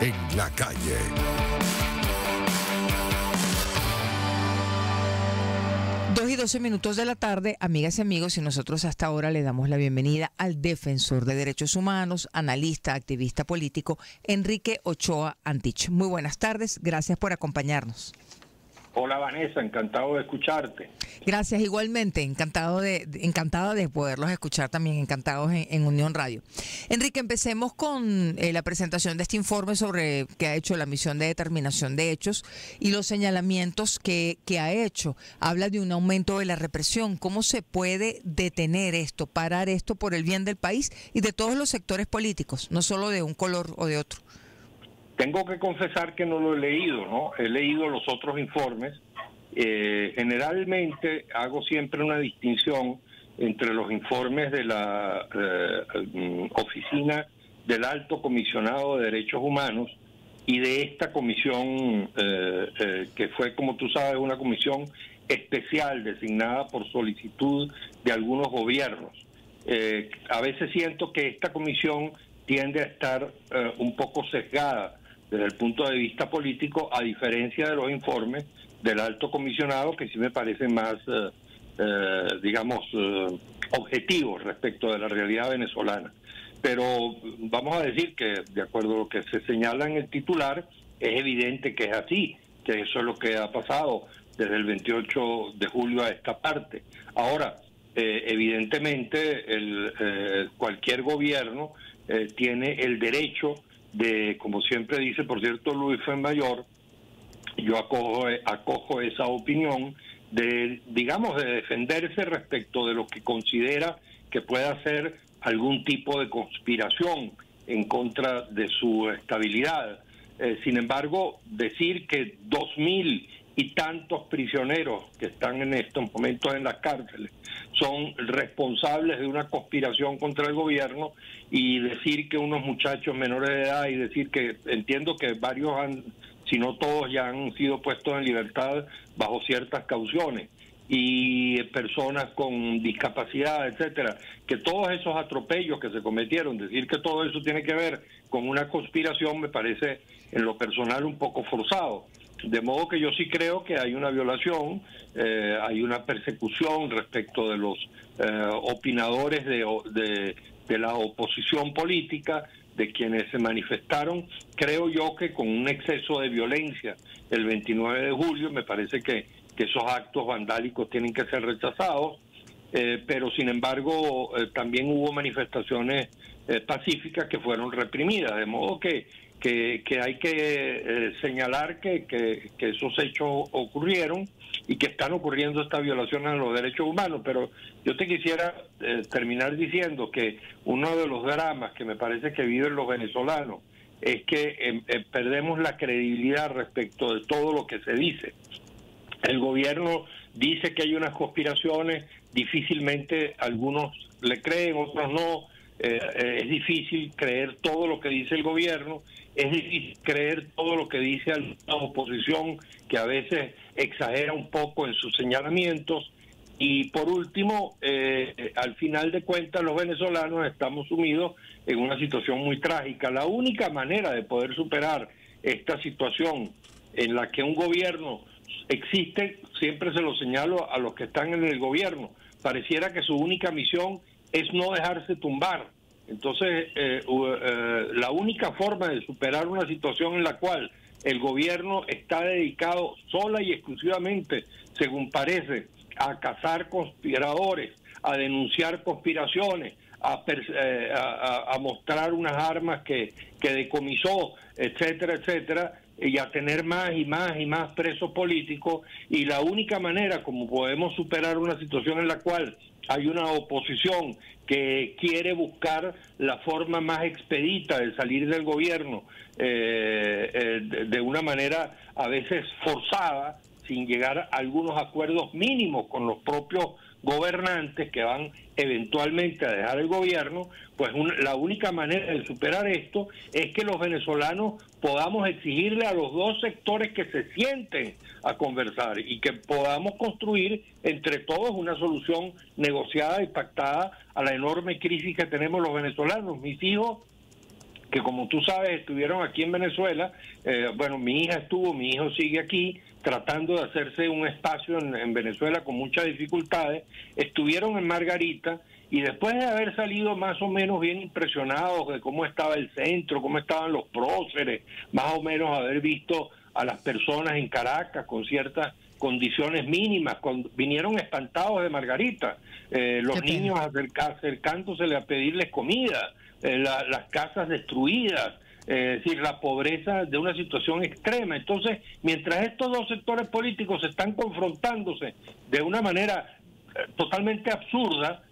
en la calle. Dos y 12 minutos de la tarde, amigas y amigos, y nosotros hasta ahora le damos la bienvenida al defensor de derechos humanos, analista, activista político, Enrique Ochoa Antich. Muy buenas tardes, gracias por acompañarnos. Hola Vanessa, encantado de escucharte. Gracias, igualmente, encantada de poderlos escuchar también, encantados en Unión Radio. Enrique, empecemos con la presentación de este informe sobre que ha hecho la misión de determinación de hechos y los señalamientos que ha hecho. Habla de un aumento de la represión. ¿Cómo se puede detener esto, parar esto por el bien del país y de todos los sectores políticos, no solo de un color o de otro? Tengo que confesar que no lo he leído, ¿no? He leído los otros informes. Generalmente hago siempre una distinción entre los informes de la Oficina del Alto Comisionado de Derechos Humanos y de esta comisión, que fue, como tú sabes, una comisión especial designada por solicitud de algunos gobiernos. A veces siento que esta comisión tiende a estar un poco sesgada desde el punto de vista político, a diferencia de los informes del alto comisionado, que sí me parecen más, objetivos respecto de la realidad venezolana. Pero vamos a decir que, de acuerdo a lo que se señala en el titular, es evidente que es así, que eso es lo que ha pasado desde el 28 de julio a esta parte. Ahora, evidentemente, cualquier gobierno tiene el derecho de, como siempre dice, por cierto, Luis Fenmayor, yo acojo esa opinión de, digamos, de defenderse respecto de lo que considera que pueda ser algún tipo de conspiración en contra de su estabilidad. Sin embargo, decir que 2000 y tantos prisioneros que están en estos momentos en las cárceles son responsables de una conspiración contra el gobierno, y decir que unos muchachos menores de edad, y decir que entiendo que varios han, si no todos, ya han sido puestos en libertad bajo ciertas cauciones, y personas con discapacidad, etcétera, que todos esos atropellos que se cometieron, decir que todo eso tiene que ver con una conspiración me parece en lo personal un poco forzado. De modo que yo sí creo que hay una violación, hay una persecución respecto de los opinadores de la oposición política, de quienes se manifestaron, creo yo que con un exceso de violencia el 29 de julio, me parece que esos actos vandálicos tienen que ser rechazados, pero sin embargo también hubo manifestaciones pacíficas que fueron reprimidas, de modo que hay que señalar que esos hechos ocurrieron y que están ocurriendo estas violaciones a los derechos humanos. Pero yo te quisiera terminar diciendo que uno de los dramas que me parece que viven los venezolanos es que perdemos la credibilidad respecto de todo lo que se dice. El gobierno dice que hay unas conspiraciones, difícilmente algunos le creen, otros no. Es difícil creer todo lo que dice el gobierno, es difícil creer todo lo que dice la oposición, que a veces exagera un poco en sus señalamientos, y por último, al final de cuentas los venezolanos estamos sumidos en una situación muy trágica. La única manera de poder superar esta situación en la que un gobierno existe, siempre se lo señalo a los que están en el gobierno, pareciera que su única misión es no dejarse tumbar. Entonces, la única forma de superar una situación en la cual el gobierno está dedicado sola y exclusivamente, según parece, a cazar conspiradores, a denunciar conspiraciones, a mostrar unas armas que decomisó, etcétera, etcétera, y a tener más y más y más presos políticos. Y la única manera como podemos superar una situación en la cual hay una oposición que quiere buscar la forma más expedita de salir del gobierno, de una manera a veces forzada, sin llegar a algunos acuerdos mínimos con los propios gobernantes que van eventualmente a dejar el gobierno, pues la única manera de superar esto es que los venezolanos podamos exigirle a los dos sectores que se sienten a conversar y que podamos construir entre todos una solución negociada y pactada a la enorme crisis que tenemos los venezolanos. Mis hijos, que como tú sabes estuvieron aquí en Venezuela. Bueno, mi hija estuvo, mi hijo sigue aquí tratando de hacerse un espacio en Venezuela con muchas dificultades. Estuvieron en Margarita y después de haber salido más o menos bien impresionados de cómo estaba el centro, cómo estaban los próceres, más o menos haber visto a las personas en Caracas con ciertas condiciones mínimas, vinieron espantados de Margarita, los niños acercándosele a pedirles comida, las casas destruidas, es decir, la pobreza de una situación extrema. Entonces, mientras estos dos sectores políticos están confrontándose de una manera totalmente absurda,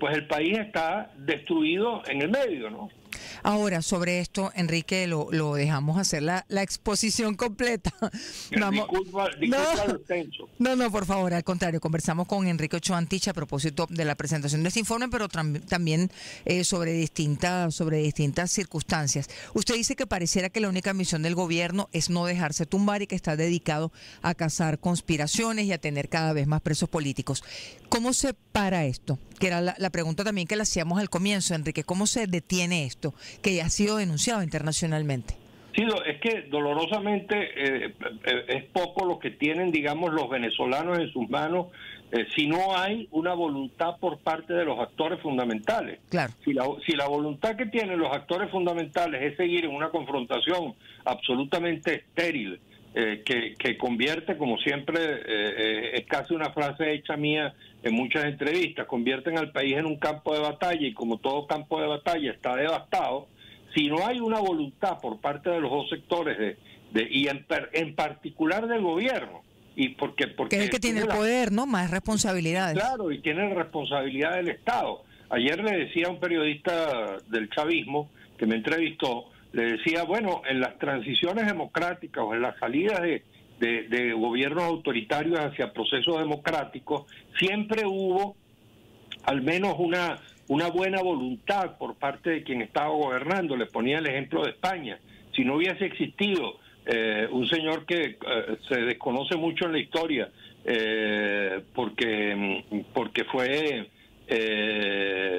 pues el país está destruido en el medio, ¿no? Ahora, sobre esto, Enrique, lo dejamos hacer la exposición completa. Vamos. No, por favor, al contrario, conversamos con Enrique Ochoa Antich a propósito de la presentación de este informe, pero también sobre distintas circunstancias. Usted dice que pareciera que la única misión del gobierno es no dejarse tumbar y que está dedicado a cazar conspiraciones y a tener cada vez más presos políticos. ¿Cómo se para esto? Que era la pregunta también que le hacíamos al comienzo, Enrique, ¿cómo se detiene esto que ha sido denunciado internacionalmente? Sí, es que dolorosamente es poco lo que tienen, digamos, los venezolanos en sus manos si no hay una voluntad por parte de los actores fundamentales. Claro. Si la voluntad que tienen los actores fundamentales es seguir en una confrontación absolutamente estéril, que convierte, como siempre, es casi una frase hecha mía en muchas entrevistas, convierten al país en un campo de batalla y como todo campo de batalla está devastado. Si no hay una voluntad por parte de los dos sectores, y en particular del gobierno, y porque es el que tiene el poder, ¿no? Más responsabilidades. Claro, y tiene responsabilidad del Estado. Ayer le decía a un periodista del chavismo que me entrevistó, le decía, bueno, en las transiciones democráticas o en las salidas de gobiernos autoritarios hacia procesos democráticos, siempre hubo al menos una buena voluntad por parte de quien estaba gobernando. Le ponía el ejemplo de España. Si no hubiese existido un señor que se desconoce mucho en la historia, porque fue...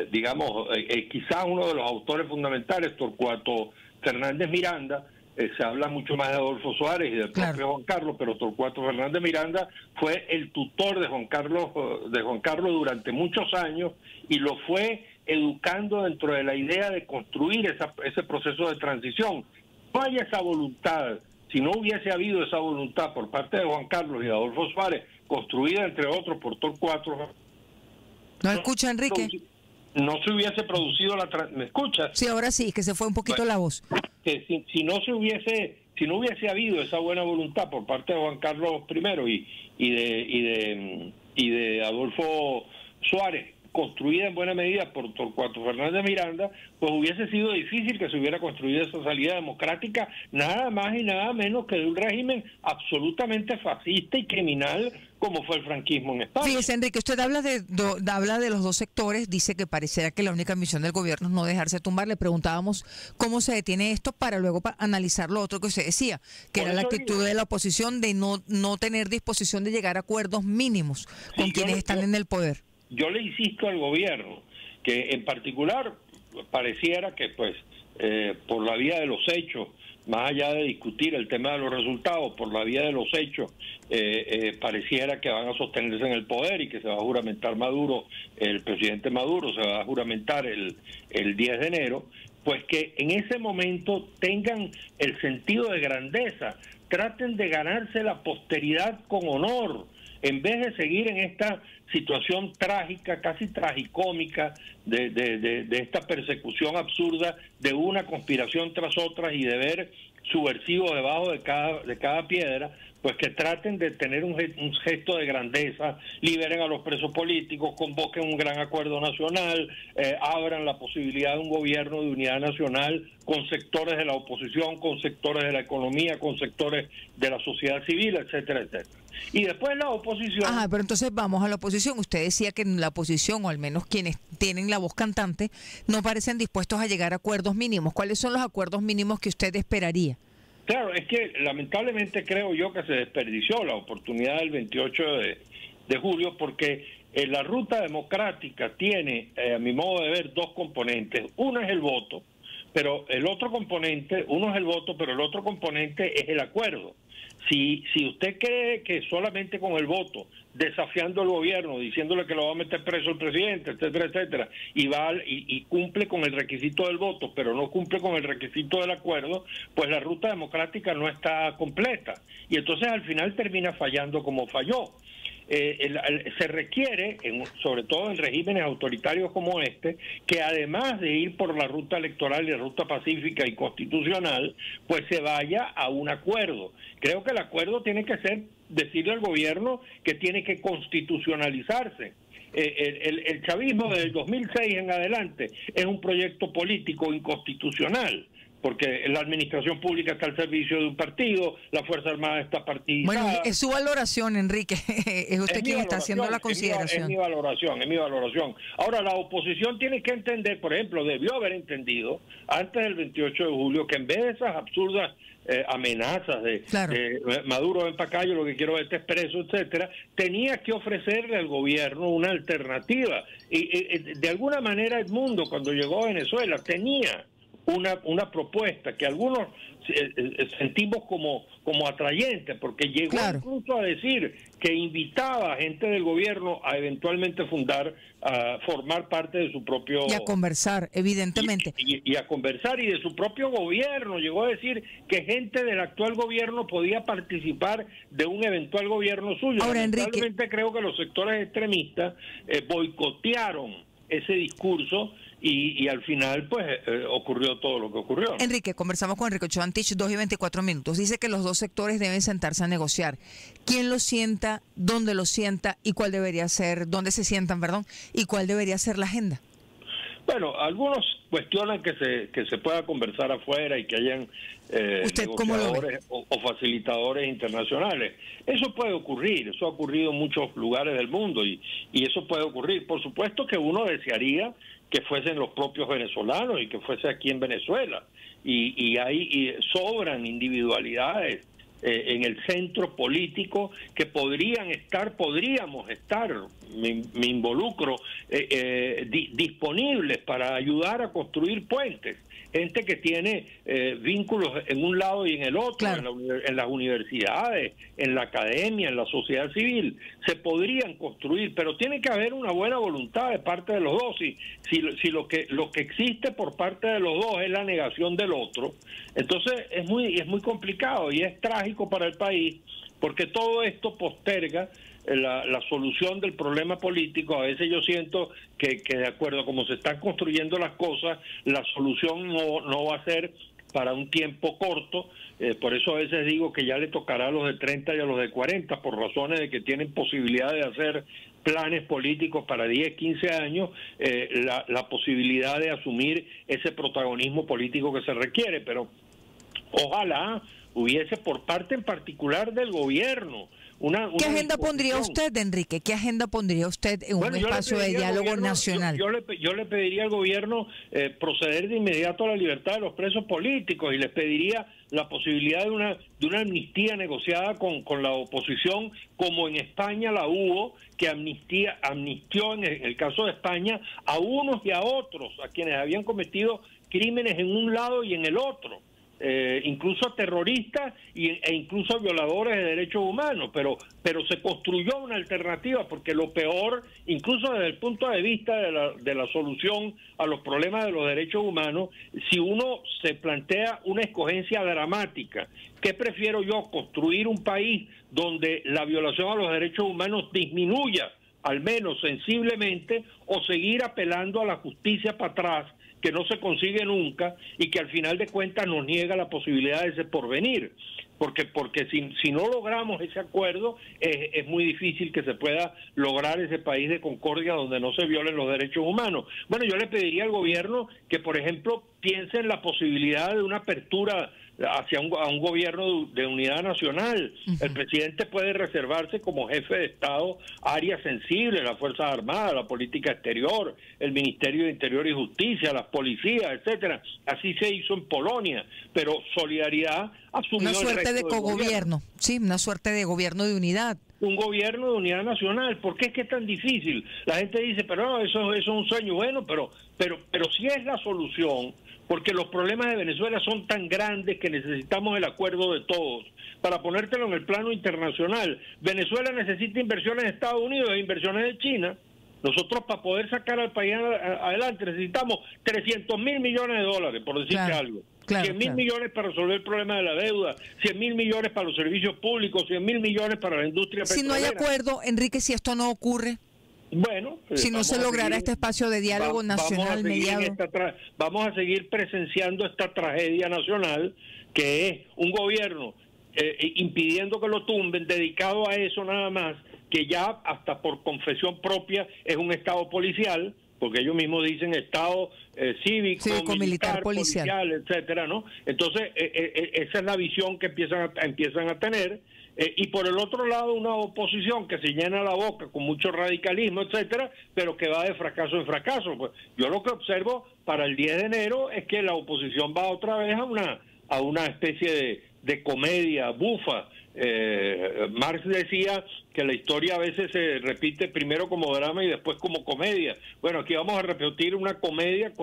digamos, quizás uno de los autores fundamentales, Torcuato Fernández Miranda, se habla mucho más de Adolfo Suárez y del propio Juan Carlos, pero Torcuato Fernández Miranda fue el tutor de Juan Carlos durante muchos años y lo fue educando dentro de la idea de construir ese proceso de transición. No hay esa voluntad. Si no hubiese habido esa voluntad por parte de Juan Carlos y de Adolfo Suárez, construida entre otros por Torcuato, ¿no escucha, Enrique? No se hubiese producido la... ¿Me escuchas? Sí, ahora sí, que se fue un poquito la voz. Que si no hubiese habido esa buena voluntad por parte de Juan Carlos I y de Adolfo Suárez, construida en buena medida por Torcuato Fernández Miranda, pues hubiese sido difícil que se hubiera construido esa salida democrática, nada más y nada menos que de un régimen absolutamente fascista y criminal como fue el franquismo en España. Fíjese, Enrique, usted habla de los dos sectores, dice que pareciera que la única misión del gobierno es no dejarse tumbar. Le preguntábamos cómo se detiene esto para luego analizar lo otro que usted decía, que era la actitud de la oposición de no tener disposición de llegar a acuerdos mínimos con quienes están en el poder. Yo le insisto al gobierno que en particular pareciera que pues por la vía de los hechos, más allá de discutir el tema de los resultados, por la vía de los hechos pareciera que van a sostenerse en el poder y que se va a juramentar Maduro, el presidente Maduro se va a juramentar el 10 de enero, pues que en ese momento tengan el sentido de grandeza, traten de ganarse la posteridad con honor, en vez de seguir en esta situación trágica, casi tragicómica, de esta persecución absurda de una conspiración tras otra y de ver subversivos debajo de cada piedra, pues que traten de tener un gesto de grandeza, liberen a los presos políticos, convoquen un gran acuerdo nacional, abran la posibilidad de un gobierno de unidad nacional con sectores de la oposición, con sectores de la economía, con sectores de la sociedad civil, etcétera, etcétera. Y después la oposición... Ajá, pero entonces vamos a la oposición. Usted decía que en la oposición, o al menos quienes tienen la voz cantante, no parecen dispuestos a llegar a acuerdos mínimos. ¿Cuáles son los acuerdos mínimos que usted esperaría? Claro, es que lamentablemente creo yo que se desperdició la oportunidad del 28 de julio porque la ruta democrática tiene, a mi modo de ver, dos componentes. Uno es el voto, Pero el otro componente, uno es el voto, pero el otro componente es el acuerdo. Si usted cree que solamente con el voto, desafiando al gobierno, diciéndole que lo va a meter preso el presidente, etcétera, etcétera, y cumple con el requisito del voto, pero no cumple con el requisito del acuerdo, pues la ruta democrática no está completa. Y entonces al final termina fallando como falló. Se requiere, sobre todo en regímenes autoritarios como este, que además de ir por la ruta electoral y la ruta pacífica y constitucional, pues se vaya a un acuerdo. Creo que el acuerdo tiene que ser decirle al gobierno que tiene que constitucionalizarse. El chavismo desde el 2006 en adelante es un proyecto político inconstitucional, porque la administración pública está al servicio de un partido, la Fuerza Armada está partidizada. Bueno, es su valoración, Enrique. Es usted quien está haciendo la consideración. Es mi valoración. Ahora, la oposición tiene que entender, por ejemplo, debió haber entendido antes del 28 de julio que en vez de esas absurdas amenazas de, claro, Maduro, ven para acá, yo lo que quiero es preso, etcétera, tenía que ofrecerle al gobierno una alternativa. Y de alguna manera Edmundo, cuando llegó a Venezuela, tenía una propuesta que algunos sentimos como atrayente, porque llegó, claro, incluso a decir que invitaba a gente del gobierno a eventualmente formar parte de su propio... Y a conversar, evidentemente. Y a conversar, y de su propio gobierno. Llegó a decir que gente del actual gobierno podía participar de un eventual gobierno suyo. Ahora, Enrique, creo que los sectores extremistas boicotearon ese discurso. Y al final, pues, ocurrió todo lo que ocurrió, ¿no? Enrique, conversamos con Enrique Ochoa Antich, 2:24. Dice que los dos sectores deben sentarse a negociar. ¿Quién lo sienta? ¿Dónde lo sienta? ¿Y cuál debería ser? ¿Dónde se sientan, perdón? ¿Y cuál debería ser la agenda? Bueno, algunos cuestionan que se pueda conversar afuera y que hayan negociadores o facilitadores internacionales. Eso puede ocurrir, eso ha ocurrido en muchos lugares del mundo y eso puede ocurrir. Por supuesto que uno desearía que fuesen los propios venezolanos y que fuese aquí en Venezuela. Y sobran individualidades en el centro político que podríamos estar, me involucro, disponibles para ayudar a construir puentes. Gente que tiene vínculos en un lado y en el otro, claro, en las universidades, en la academia, en la sociedad civil, se podrían construir, pero tiene que haber una buena voluntad de parte de los dos. Si lo que existe por parte de los dos es la negación del otro, entonces es muy complicado y es trágico para el país, porque todo esto posterga la solución del problema político. A veces yo siento que de acuerdo a cómo se están construyendo las cosas, la solución no va a ser para un tiempo corto. Por eso a veces digo que ya le tocará a los de 30 y a los de 40, por razones de que tienen posibilidad de hacer planes políticos para 10, 15 años, la posibilidad de asumir ese protagonismo político que se requiere. Pero ojalá hubiese por parte en particular del gobierno una ¿qué agenda pondría usted, Enrique? ¿Qué agenda pondría usted en un espacio de diálogo nacional? Yo le pediría al gobierno proceder de inmediato a la libertad de los presos políticos y les pediría la posibilidad de una amnistía negociada con la oposición, como en España la hubo, que amnistió en el caso de España a unos y a otros, a quienes habían cometido crímenes en un lado y en el otro. Incluso terroristas e incluso violadores de derechos humanos, pero se construyó una alternativa, porque lo peor, incluso desde el punto de vista de la solución a los problemas de los derechos humanos, si uno se plantea una escogencia dramática, ¿qué prefiero yo? Construir un país donde la violación a los derechos humanos disminuya, al menos sensiblemente, o seguir apelando a la justicia para atrás, que no se consigue nunca y que al final de cuentas nos niega la posibilidad de ese porvenir, porque si no logramos ese acuerdo es muy difícil que se pueda lograr ese país de concordia donde no se violen los derechos humanos. Bueno, yo le pediría al gobierno que, por ejemplo, piense en la posibilidad de una apertura hacia a un gobierno de unidad nacional. Uh-huh. El presidente puede reservarse como jefe de Estado áreas sensibles, las Fuerzas Armadas, la política exterior, el Ministerio de Interior y Justicia, las policías, etcétera. Así se hizo en Polonia, pero Solidaridad asumió una suerte de cogobierno, sí, una suerte de gobierno de unidad. Un gobierno de unidad nacional. ¿Por qué es que es tan difícil? La gente dice, pero no, eso es un sueño. Bueno, pero si es la solución, porque los problemas de Venezuela son tan grandes que necesitamos el acuerdo de todos. Para ponértelo en el plano internacional, Venezuela necesita inversiones de Estados Unidos e inversiones de China. Nosotros, para poder sacar al país adelante, necesitamos 300.000 millones de dólares, por decirte algo. Claro, 100.000 millones para resolver el problema de la deuda, 100.000 millones para los servicios públicos, 100.000 millones para la industria petrolera. Si no hay acuerdo, Enrique, si esto no ocurre, bueno, si no se logrará este espacio de diálogo nacional mediado, vamos a seguir presenciando esta tragedia nacional, que es un gobierno impidiendo que lo tumben, dedicado a eso nada más, que ya hasta por confesión propia es un Estado policial, porque ellos mismos dicen Estado cívico, militar, policial, etcétera, ¿no? Entonces, esa es la visión que empiezan a tener. Y por el otro lado, una oposición que se llena la boca con mucho radicalismo, etcétera, pero que va de fracaso en fracaso. Pues yo lo que observo para el 10 de enero es que la oposición va otra vez a una especie de comedia bufa. Marx decía que la historia a veces se repite primero como drama y después como comedia. Bueno, aquí vamos a repetir una comedia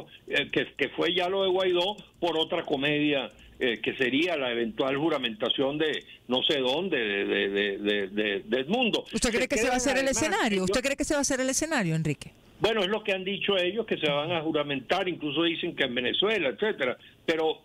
que fue ya lo de Guaidó, por otra comedia que sería la eventual juramentación de no sé dónde de Edmundo. ¿Usted cree que se va a hacer el escenario? ¿Usted cree que se va a hacer el escenario, Enrique? Bueno, es lo que han dicho ellos, que se van a juramentar, incluso dicen que en Venezuela, etcétera, pero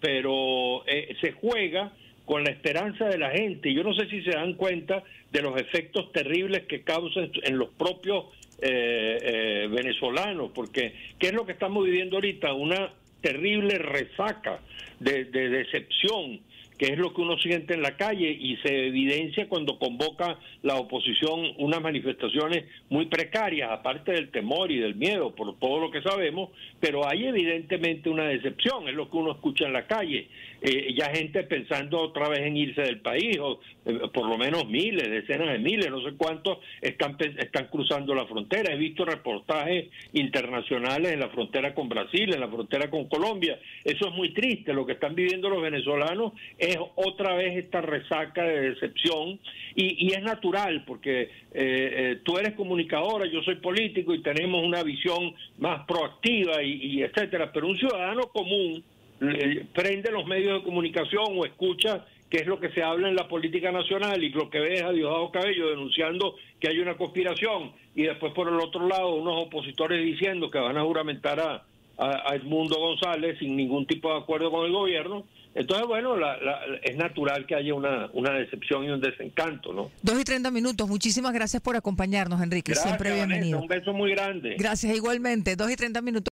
se juega con la esperanza de la gente. Yo no sé si se dan cuenta de los efectos terribles que causan en los propios venezolanos, porque ¿qué es lo que estamos viviendo ahorita? Una terrible resaca de decepción, que es lo que uno siente en la calle y se evidencia cuando convoca la oposición unas manifestaciones muy precarias, aparte del temor y del miedo por todo lo que sabemos, pero hay evidentemente una decepción, es lo que uno escucha en la calle, ya gente pensando otra vez en irse del país, o por lo menos miles, decenas de miles, no sé cuántos están cruzando la frontera. He visto reportajes internacionales en la frontera con Brasil, en la frontera con Colombia. Eso es muy triste, lo que están viviendo los venezolanos es otra vez esta resaca de decepción, y es natural, porque tú eres comunicadora, yo soy político y tenemos una visión más proactiva y etcétera, pero un ciudadano común prende los medios de comunicación o escucha qué es lo que se habla en la política nacional y lo que ve es a Diosdado Cabello denunciando que hay una conspiración, y después por el otro lado unos opositores diciendo que van a juramentar a Edmundo González sin ningún tipo de acuerdo con el gobierno. Entonces, bueno, es natural que haya una decepción y un desencanto, ¿no? 2:30, muchísimas gracias por acompañarnos, Enrique, gracias, siempre bienvenido. Vanessa, un beso muy grande. Gracias igualmente, 2:30.